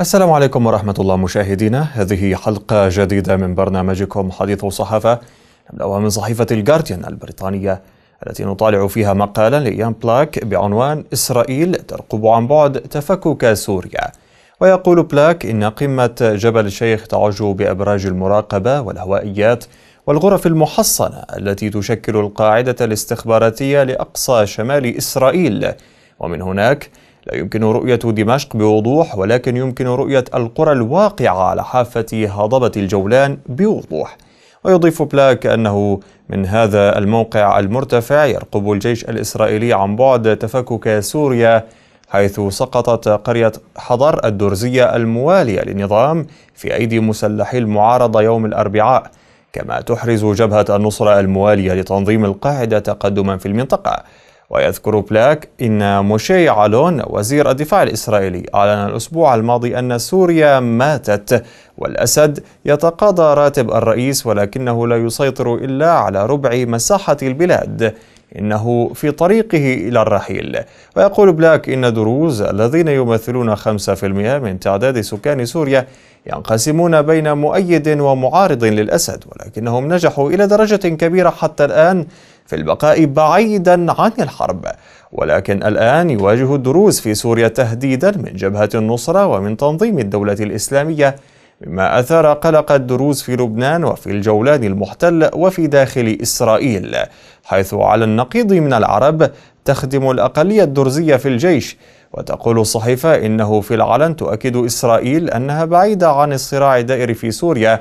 السلام عليكم ورحمة الله مشاهدينا، هذه حلقة جديدة من برنامجكم حديث الصحافة، نبدأها من صحيفة الجارديان البريطانية التي نطالع فيها مقالا ليان بلاك بعنوان إسرائيل ترقب عن بعد تفكك سوريا. ويقول بلاك إن قمة جبل الشيخ تعج بأبراج المراقبة والهوائيات والغرف المحصنة التي تشكل القاعدة الاستخباراتية لأقصى شمال إسرائيل، ومن هناك لا يمكن رؤية دمشق بوضوح، ولكن يمكن رؤية القرى الواقعة على حافة هضبة الجولان بوضوح. ويضيف بلاك أنه من هذا الموقع المرتفع يرقب الجيش الإسرائيلي عن بعد تفكك سوريا، حيث سقطت قرية حضر الدرزية الموالية للنظام في أيدي مسلحي المعارضة يوم الأربعاء، كما تحرز جبهة النصرة الموالية لتنظيم القاعدة تقدما في المنطقة. ويذكر بلاك إن موشي يعلون وزير الدفاع الإسرائيلي أعلن الأسبوع الماضي أن سوريا ماتت والأسد يتقاضى راتب الرئيس، ولكنه لا يسيطر إلا على ربع مساحة البلاد، إنه في طريقه إلى الرحيل. ويقول بلاك إن دروز الذين يمثلون 5% من تعداد سكان سوريا ينقسمون بين مؤيد ومعارض للأسد، ولكنهم نجحوا إلى درجة كبيرة حتى الآن في البقاء بعيدا عن الحرب. ولكن الآن يواجه الدروز في سوريا تهديدا من جبهة النصرة ومن تنظيم الدولة الإسلامية، مما أثار قلق الدروز في لبنان وفي الجولان المحتل وفي داخل إسرائيل، حيث على النقيض من العرب تخدم الأقلية الدرزية في الجيش. وتقول الصحيفة إنه في العلن تؤكد إسرائيل أنها بعيدة عن الصراع الدائر في سوريا.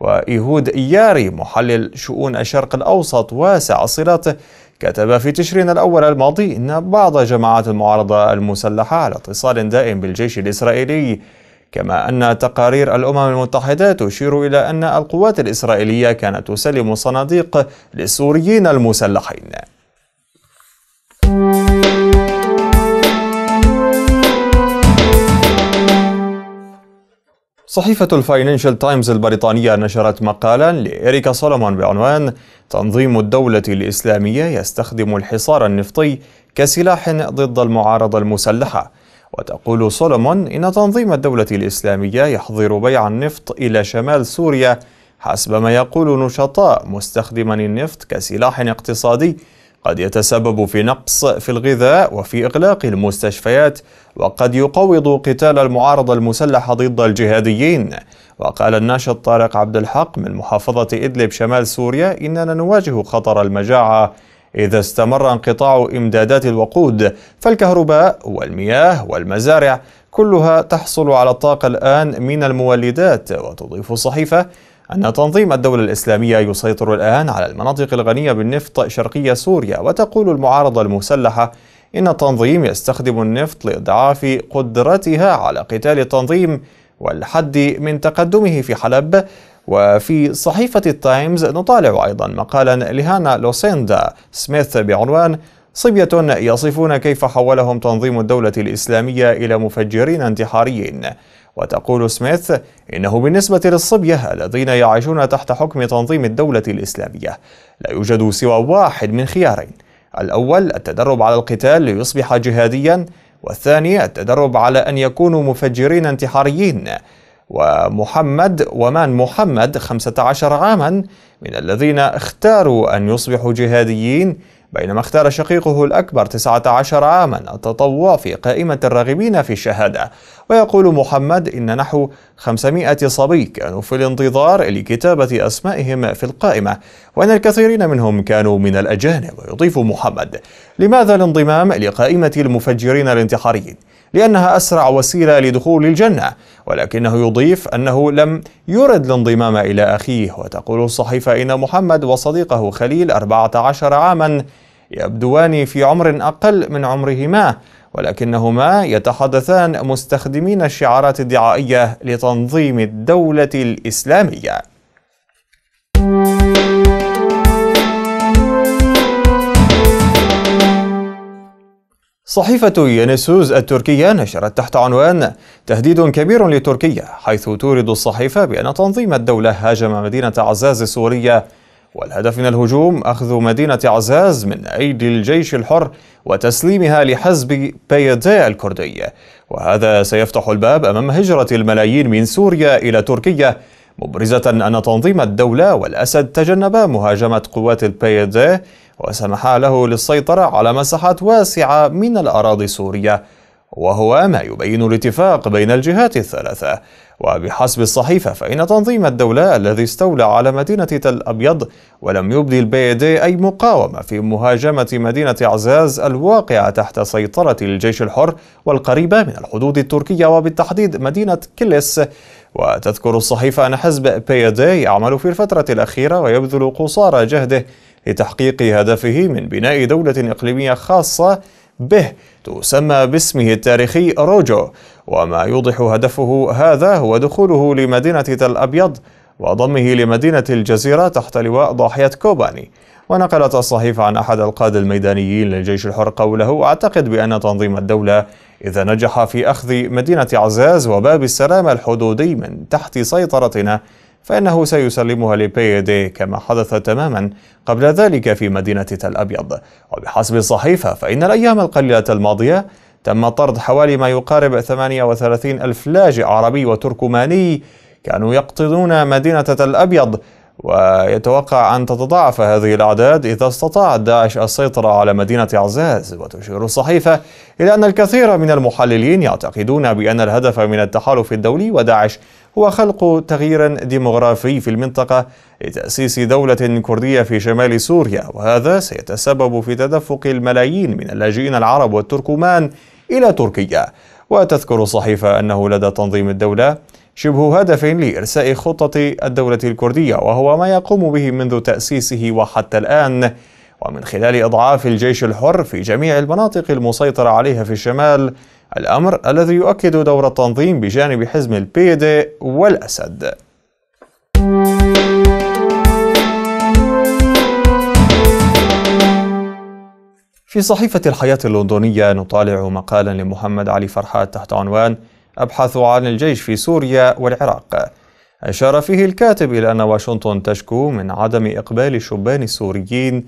وإيهود إياري محلل شؤون الشرق الأوسط واسع الصلات كتب في تشرين الأول الماضي إن بعض جماعات المعارضة المسلحة على اتصال دائم بالجيش الإسرائيلي، كما أن تقارير الأمم المتحدة تشير إلى أن القوات الإسرائيلية كانت تسلم صناديق للسوريين المسلحين. صحيفة الفاينانشال تايمز البريطانية نشرت مقالا لإريكا سولومون بعنوان تنظيم الدولة الإسلامية يستخدم الحصار النفطي كسلاح ضد المعارضة المسلحة. وتقول سولومون إن تنظيم الدولة الإسلامية يحظر بيع النفط إلى شمال سوريا حسب ما يقول نشطاء، مستخدما النفط كسلاح اقتصادي قد يتسبب في نقص في الغذاء وفي إغلاق المستشفيات، وقد يقوض قتال المعارضة المسلحة ضد الجهاديين. وقال الناشط طارق عبد-الحق من محافظة إدلب شمال سوريا إننا نواجه خطر المجاعة إذا استمر انقطاع إمدادات الوقود، فالكهرباء والمياه والمزارع كلها تحصل على الطاقة الآن من المولدات. وتضيف الصحيفة أن تنظيم الدولة الإسلامية يسيطر الآن على المناطق الغنية بالنفط شرقية سوريا. وتقول المعارضة المسلحة إن التنظيم يستخدم النفط لإضعاف قدرتها على قتال التنظيم والحد من تقدمه في حلب. وفي صحيفة التايمز نطالع أيضا مقالا لهانا لوسيندا سميث بعنوان صبية يصفون كيف حولهم تنظيم الدولة الإسلامية إلى مفجرين انتحاريين. وتقول سميث إنه بالنسبة للصبية الذين يعيشون تحت حكم تنظيم الدولة الإسلامية لا يوجد سوى واحد من خيارين: الأول التدرب على القتال ليصبح جهاديا، والثاني التدرب على أن يكونوا مفجرين انتحاريين. ومحمد ومان محمد 15 عاما من الذين اختاروا أن يصبحوا جهاديين، بينما اختار شقيقه الأكبر 19 عاما التطوع في قائمة الراغبين في الشهادة. ويقول محمد إن نحو 500 صبي كانوا في الانتظار لكتابة أسمائهم في القائمة، وأن الكثيرين منهم كانوا من الأجانب. ويضيف محمد: لماذا الانضمام لقائمة المفجرين الانتحاريين؟ لأنها أسرع وسيلة لدخول الجنة. ولكنه يضيف أنه لم يرد الانضمام إلى أخيه. وتقول الصحيفة إن محمد وصديقه خليل 14 عاما يبدوان في عمر أقل من عمرهما، ولكنهما يتحدثان مستخدمين الشعارات الدعائية لتنظيم الدولة الإسلامية. صحيفة ينسوز التركية نشرت تحت عنوان تهديد كبير لتركيا، حيث تورد الصحيفة بأن تنظيم الدولة هاجم مدينة عزاز السورية والهدف من الهجوم أخذ مدينة عزاز من أيدي الجيش الحر وتسليمها لحزب بيداء الكردي، وهذا سيفتح الباب أمام هجرة الملايين من سوريا إلى تركيا، مبرزة أن تنظيم الدولة والأسد تجنبا مهاجمة قوات البيداء وسمحا له للسيطرة على مساحات واسعة من الأراضي سوريا، وهو ما يبين الاتفاق بين الجهات الثلاثة. وبحسب الصحيفة فإن تنظيم الدولة الذي استولى على مدينة تل أبيض ولم يبدي البيداء أي مقاومة في مهاجمة مدينة عزاز الواقعة تحت سيطرة الجيش الحر والقريبة من الحدود التركية وبالتحديد مدينة كليس. وتذكر الصحيفة أن حزب بيداء يعمل في الفترة الأخيرة ويبذل قصارى جهده لتحقيق هدفه من بناء دولة إقليمية خاصة به تسمى باسمه التاريخي روجو، وما يوضح هدفه هذا هو دخوله لمدينة تل أبيض وضمه لمدينة الجزيرة تحت لواء ضاحية كوباني. ونقلت الصحيفة عن أحد القادة الميدانيين للجيش الحر قوله: أعتقد بأن تنظيم الدولة إذا نجح في أخذ مدينة عزاز وباب السلام الحدودي من تحت سيطرتنا فإنه سيسلمها لبيداء كما حدث تماما قبل ذلك في مدينة تل أبيض. وبحسب الصحيفة فإن الأيام القليلة الماضية تم طرد حوالي ما يقارب 38 ألف لاجئ عربي وتركماني كانوا يقطنون مدينة تل أبيض، ويتوقع أن تتضاعف هذه الأعداد إذا استطاعت داعش السيطرة على مدينة عزاز. وتشير الصحيفة إلى أن الكثير من المحللين يعتقدون بأن الهدف من التحالف الدولي وداعش هو خلق تغيير ديمغرافي في المنطقة لتأسيس دولة كردية في شمال سوريا، وهذا سيتسبب في تدفق الملايين من اللاجئين العرب والتركمان إلى تركيا. وتذكر الصحيفة أنه لدى تنظيم الدولة شبه هدف لإرساء خطة الدولة الكردية، وهو ما يقوم به منذ تأسيسه وحتى الآن، ومن خلال إضعاف الجيش الحر في جميع المناطق المسيطرة عليها في الشمال، الأمر الذي يؤكد دور التنظيم بجانب حزب البيداء والأسد. في صحيفة الحياة اللندنية نطالع مقالا لمحمد علي فرحات تحت عنوان أبحث عن الجيش في سوريا والعراق. أشار فيه الكاتب إلى أن واشنطن تشكو من عدم إقبال الشبان السوريين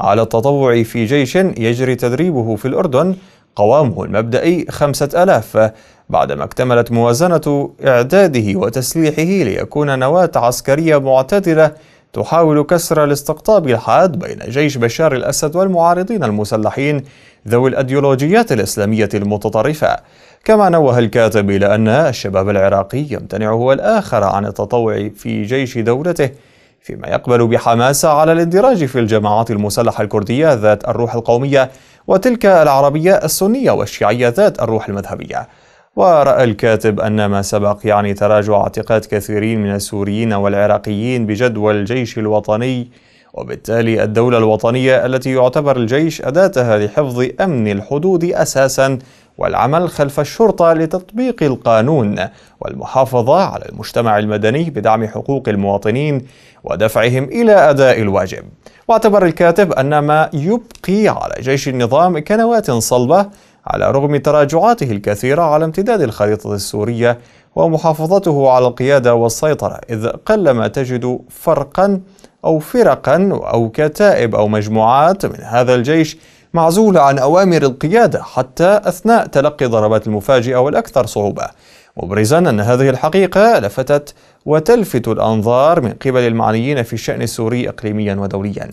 على التطوع في جيش يجري تدريبه في الأردن قوامه المبدئي 5000 بعدما اكتملت موازنة إعداده وتسليحه ليكون نواة عسكرية معتدلة تحاول كسر الاستقطاب الحاد بين جيش بشار الأسد والمعارضين المسلحين ذوي الأيديولوجيات الإسلامية المتطرفة. كما نوه الكاتب إلى أن الشباب العراقي يمتنع هو الآخر عن التطوع في جيش دولته، فيما يقبل بحماسة على الاندراج في الجماعات المسلحة الكردية ذات الروح القومية وتلك العربية السنية والشيعية ذات الروح المذهبية. ورأى الكاتب أن ما سبق يعني تراجع اعتقاد كثيرين من السوريين والعراقيين بجدوى الجيش الوطني، وبالتالي الدولة الوطنية التي يعتبر الجيش أداتها لحفظ أمن الحدود أساساً والعمل خلف الشرطة لتطبيق القانون والمحافظة على المجتمع المدني بدعم حقوق المواطنين ودفعهم إلى أداء الواجب. واعتبر الكاتب أن ما يبقي على جيش النظام كنواة صلبة على رغم تراجعاته الكثيرة على امتداد الخريطة السورية ومحافظته على القيادة والسيطرة، إذ قلما تجد فرقاً أو فرقاً أو كتائب أو مجموعات من هذا الجيش معزولة عن أوامر القيادة حتى أثناء تلقي ضربات المفاجئة والأكثر صعوبة، مبرزاً أن هذه الحقيقة لفتت وتلفت الأنظار من قبل المعنيين في الشأن السوري إقليمياً ودولياً،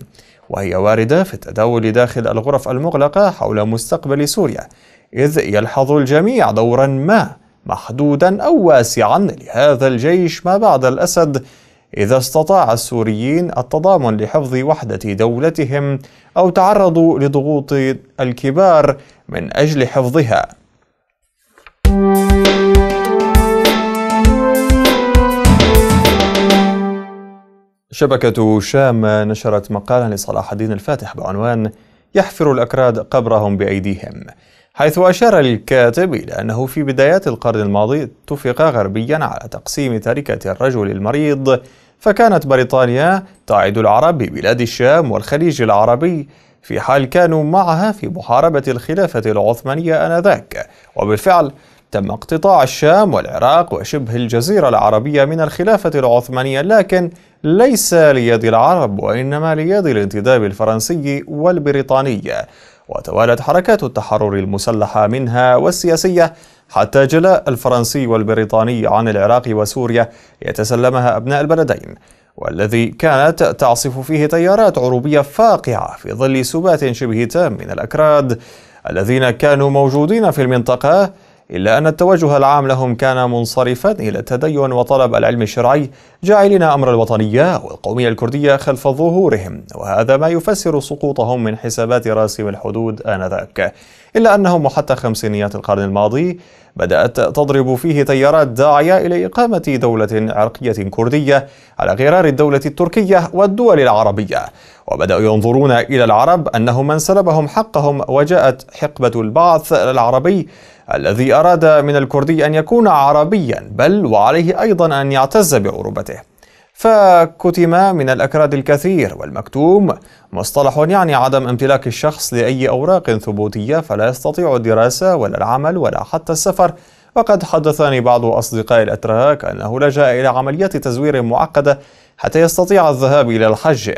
وهي واردة في التداول داخل الغرف المغلقة حول مستقبل سوريا، إذ يلحظ الجميع دوراً ما محدوداً أو واسعاً لهذا الجيش ما بعد الأسد إذا استطاع السوريين التضامن لحفظ وحدة دولتهم أو تعرضوا لضغوط الكبار من أجل حفظها. شبكة شام نشرت مقالا لصلاح الدين الفاتح بعنوان يحفر الأكراد قبرهم بأيديهم، حيث أشار الكاتب إلى أنه في بدايات القرن الماضي اتفق غربيا على تقسيم تركة الرجل المريض، فكانت بريطانيا تعد العرب ببلاد الشام والخليج العربي في حال كانوا معها في محاربة الخلافة العثمانية آنذاك، وبالفعل تم اقتطاع الشام والعراق وشبه الجزيرة العربية من الخلافة العثمانية، لكن ليس ليد العرب وإنما ليد الانتداب الفرنسي والبريطاني، وتوالت حركات التحرر المسلحة منها والسياسية حتى جلاء الفرنسي والبريطاني عن العراق وسوريا يتسلمها أبناء البلدين، والذي كانت تعصف فيه تيارات عروبية فاقعة في ظل سبات شبه تام من الأكراد الذين كانوا موجودين في المنطقة، إلا أن التوجه العام لهم كان منصرفا إلى التدين وطلب العلم الشرعي، جاعلين أمر الوطنية والقومية الكردية خلف ظهورهم، وهذا ما يفسر سقوطهم من حسابات راسم الحدود آنذاك. إلا أنهم حتى خمسينيات القرن الماضي بدأت تضرب فيه تيارات داعية إلى إقامة دولة عرقية كردية على غرار الدولة التركية والدول العربية، وبدأوا ينظرون إلى العرب أنهم من سلبهم حقهم، وجاءت حقبة البعث العربي الذي أراد من الكردي أن يكون عربيا، بل وعليه أيضا أن يعتز بعروبته، فكتم من الأكراد الكثير. والمكتوم مصطلح يعني عدم امتلاك الشخص لأي أوراق ثبوتية، فلا يستطيع الدراسة ولا العمل ولا حتى السفر. وقد حدثني بعض أصدقاء الأتراك أنه لجأ إلى عملية تزوير معقدة حتى يستطيع الذهاب إلى الحج.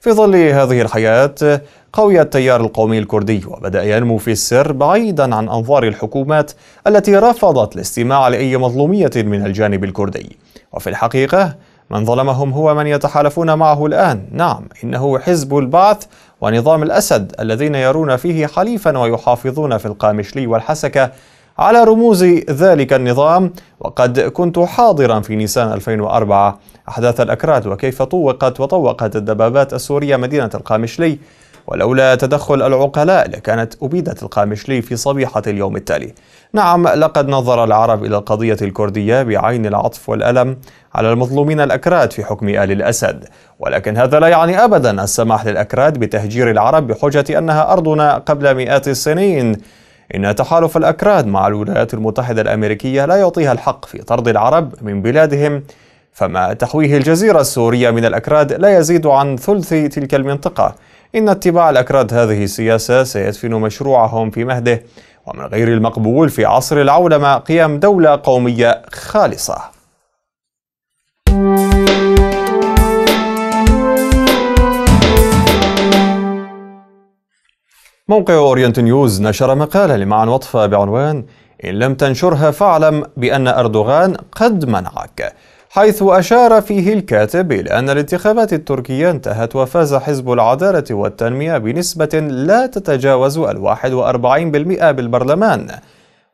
في ظل هذه الحياة قوي التيار القومي الكردي، وبدأ ينمو في السر بعيدا عن أنظار الحكومات التي رفضت الاستماع لأي مظلومية من الجانب الكردي. وفي الحقيقة من ظلمهم هو من يتحالفون معه الآن. نعم، إنه حزب البعث ونظام الأسد الذين يرون فيه حليفا ويحافظون في القامشلي والحسكة على رموز ذلك النظام. وقد كنت حاضرا في نيسان 2004 أحداث الأكراد، وكيف طوقت الدبابات السورية مدينة القامشلي، ولولا تدخل العقلاء لكانت أبيدت القامشلي في صبيحة اليوم التالي. نعم، لقد نظر العرب إلى القضية الكردية بعين العطف والألم على المظلومين الأكراد في حكم آل الأسد، ولكن هذا لا يعني أبدا السماح للأكراد بتهجير العرب بحجة أنها أرضنا قبل مئات السنين. إن تحالف الأكراد مع الولايات المتحدة الأمريكية لا يعطيها الحق في طرد العرب من بلادهم، فما تحويه الجزيرة السورية من الأكراد لا يزيد عن ثلث تلك المنطقة. إن اتباع الأكراد هذه السياسة سيدفن مشروعهم في مهده، ومن غير المقبول في عصر العولمة قيام دولة قومية خالصة. موقع أورينت نيوز نشر مقالة لمعن وطفة بعنوان إن لم تنشرها فاعلم بأن أردوغان قد منعك، حيث أشار فيه الكاتب إلى أن الانتخابات التركية انتهت وفاز حزب العدالة والتنمية بنسبة لا تتجاوز 41% بالبرلمان،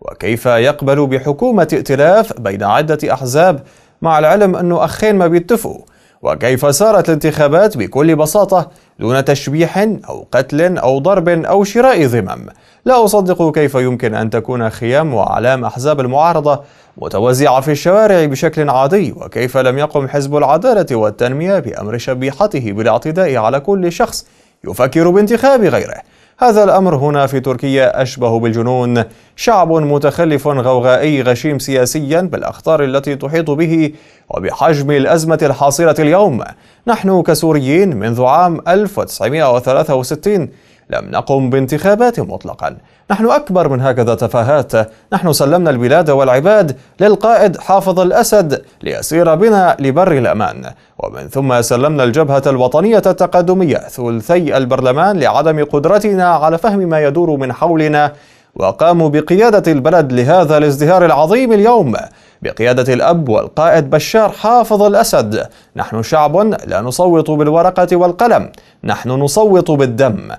وكيف يقبل بحكومة ائتلاف بين عدة أحزاب مع العلم أنه أخين ما بيتفقوا، وكيف صارت الانتخابات بكل بساطة دون تشبيح أو قتل أو ضرب أو شراء ذمم. لا أصدق كيف يمكن أن تكون خيام وأعلام أحزاب المعارضة متوزعة في الشوارع بشكل عادي، وكيف لم يقم حزب العدالة والتنمية بأمر شبيحته بالاعتداء على كل شخص يفكر بانتخاب غيره. هذا الأمر هنا في تركيا أشبه بالجنون، شعب متخلف غوغائي غشيم سياسيا بالأخطار التي تحيط به وبحجم الأزمة الحاصلة اليوم. نحن كسوريين منذ عام 1963 لم نقم بانتخابات مطلقا، نحن أكبر من هكذا تفاهات، نحن سلمنا البلاد والعباد للقائد حافظ الأسد ليسير بنا لبر الأمان، ومن ثم سلمنا الجبهة الوطنية التقدمية ثلثي البرلمان لعدم قدرتنا على فهم ما يدور من حولنا، وقاموا بقيادة البلد لهذا الازدهار العظيم اليوم بقيادة الأب والقائد بشار حافظ الأسد. نحن شعب لا نصوت بالورقة والقلم، نحن نصوت بالدم،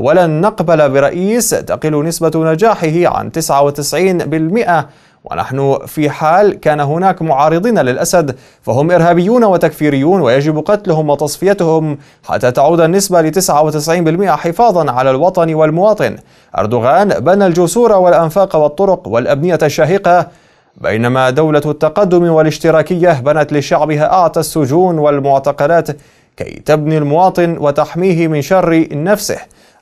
ولن نقبل برئيس تقل نسبة نجاحه عن 99%، ونحن في حال كان هناك معارضين للأسد فهم إرهابيون وتكفيريون ويجب قتلهم وتصفيتهم حتى تعود النسبة ل 99% حفاظا على الوطن والمواطن. أردوغان بنى الجسور والأنفاق والطرق والأبنية الشاهقة، بينما دولة التقدم والاشتراكية بنت لشعبها أعتى السجون والمعتقلات كي تبني المواطن وتحميه من شر نفسه.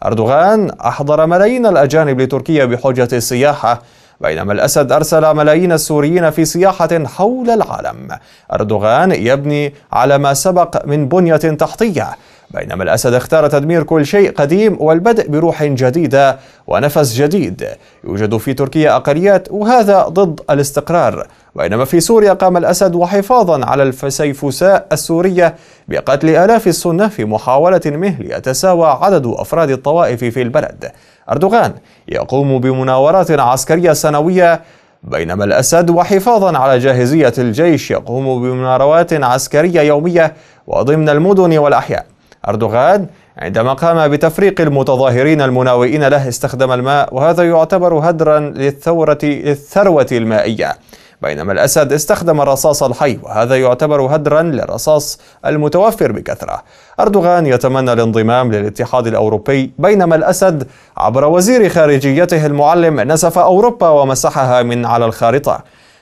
أردوغان أحضر ملايين الأجانب لتركيا بحجة السياحة، بينما الأسد أرسل ملايين السوريين في سياحة حول العالم. أردوغان يبني على ما سبق من بنية تحتية، بينما الأسد اختار تدمير كل شيء قديم والبدء بروح جديدة ونفس جديد. يوجد في تركيا أقليات وهذا ضد الاستقرار، بينما في سوريا قام الأسد وحفاظا على السيفساء السورية بقتل آلاف السنة في محاولة منه ليتساوى عدد أفراد الطوائف في البلد. أردوغان يقوم بمناورات عسكرية سنوية، بينما الأسد وحفاظا على جاهزية الجيش يقوم بمناورات عسكرية يومية وضمن المدن والأحياء. أردوغان عندما قام بتفريق المتظاهرين المناوئين له استخدم الماء، وهذا يعتبر هدرا للثروة المائية، بينما الأسد استخدم الرصاص الحي، وهذا يعتبر هدرا للرصاص المتوفر بكثرة. أردوغان يتمنى الانضمام للاتحاد الأوروبي، بينما الأسد عبر وزير خارجيته المعلم نسف أوروبا ومسحها من على الخارطة.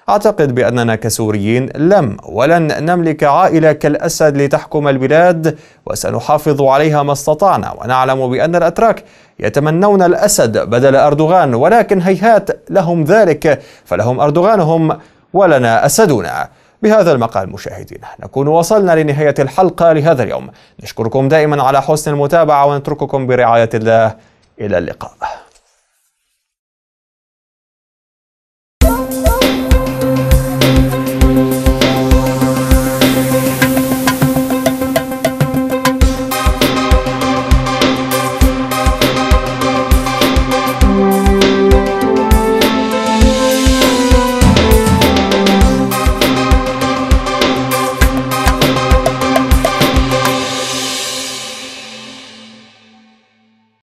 أعتقد بأننا كسوريين لم ولن نملك عائلة كالأسد لتحكم البلاد، وسنحافظ عليها ما استطعنا، ونعلم بأن الأتراك يتمنون الأسد بدل أردوغان، ولكن هيهات لهم ذلك، فلهم أردوغانهم ولنا أسدنا. بهذا المقال مشاهدين نكون وصلنا لنهاية الحلقة لهذا اليوم. نشكركم دائما على حسن المتابعة ونترككم برعاية الله. إلى اللقاء.